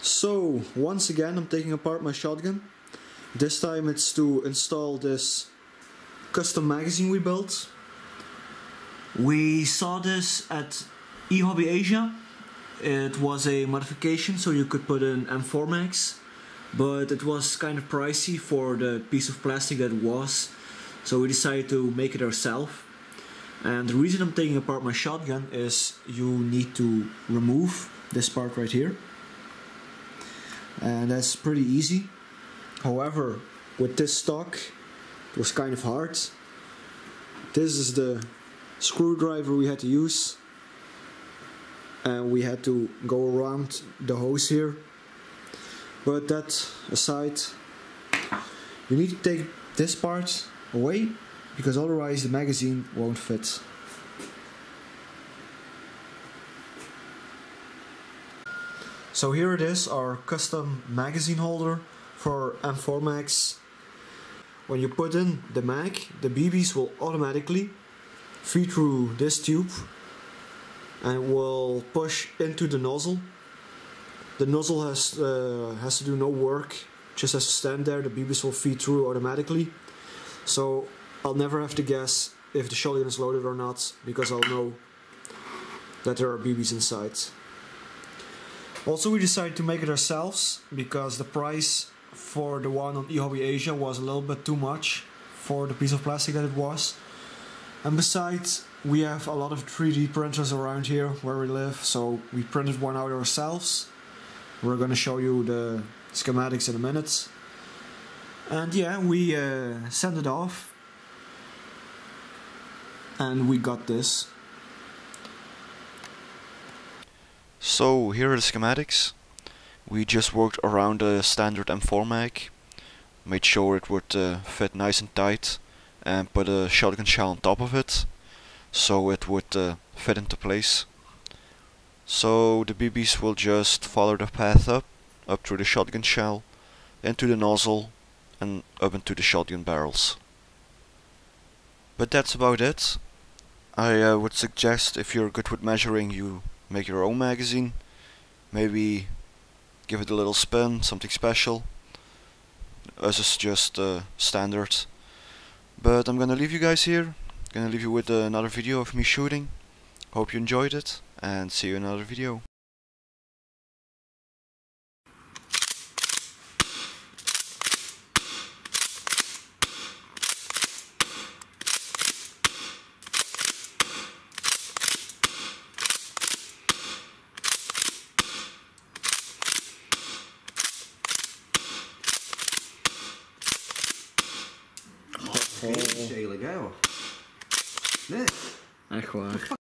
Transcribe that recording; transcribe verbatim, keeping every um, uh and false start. So once again I'm taking apart my shotgun. This time it's to install this custom magazine we built. We saw this at eHobby Asia. It was a modification so you could put an M four Max, but it was kind of pricey for the piece of plastic that it was, so we decided to make it ourselves. And the reason I'm taking apart my shotgun is you need to remove this part right here, and that's pretty easy. However, with this stock it was kind of hard. This is the screwdriver we had to use, and we had to go around the hose here. But that aside, you need to take this part away because otherwise the magazine won't fit. So here it is, our custom magazine holder for M four Max. When you put in the mag, the B Bs will automatically feed through this tube and will push into the nozzle. The nozzle has, uh, has to do no work, just has to stand there, the B Bs will feed through automatically. So I'll never have to guess if the shotgun is loaded or not, because I'll know that there are B Bs inside. Also, we decided to make it ourselves, because the price for the one on eHobby Asia was a little bit too much for the piece of plastic that it was. And besides, we have a lot of three D printers around here where we live, so we printed one out ourselves. We're gonna show you the schematics in a minute. And yeah, we uh, sent it off and we got this. So here are the schematics. We just worked around a standard M four mag, made sure it would uh, fit nice and tight, and put a shotgun shell on top of it so it would uh, fit into place. So the B Bs will just follow the path up, up through the shotgun shell, into the nozzle, and up into the shotgun barrels. But that's about it. I uh, would suggest, if you're good with measuring, you make your own magazine. Maybe give it a little spin, something special. This is just uh, standard. But I'm gonna leave you guys here. Gonna leave you with another video of me shooting. Hope you enjoyed it, and see you in another video. Shayla, go. Echt waar.